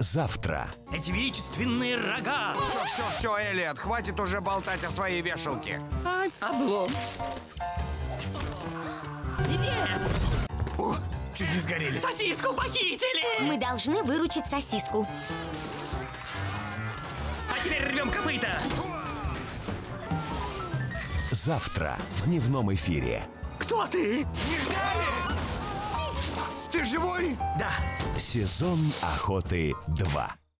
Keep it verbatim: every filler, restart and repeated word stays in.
завтра. Эти величественные рога! Все, все, все, Элиот, хватит уже болтать о своей вешалке. Ай, облом. Иди! О, чуть не сгорели. Сосиску похитили! Мы должны выручить сосиску. А теперь рвем копыта! Завтра в дневном эфире. Кто ты? Не ждали? Ты живой? Да. Сезон охоты два.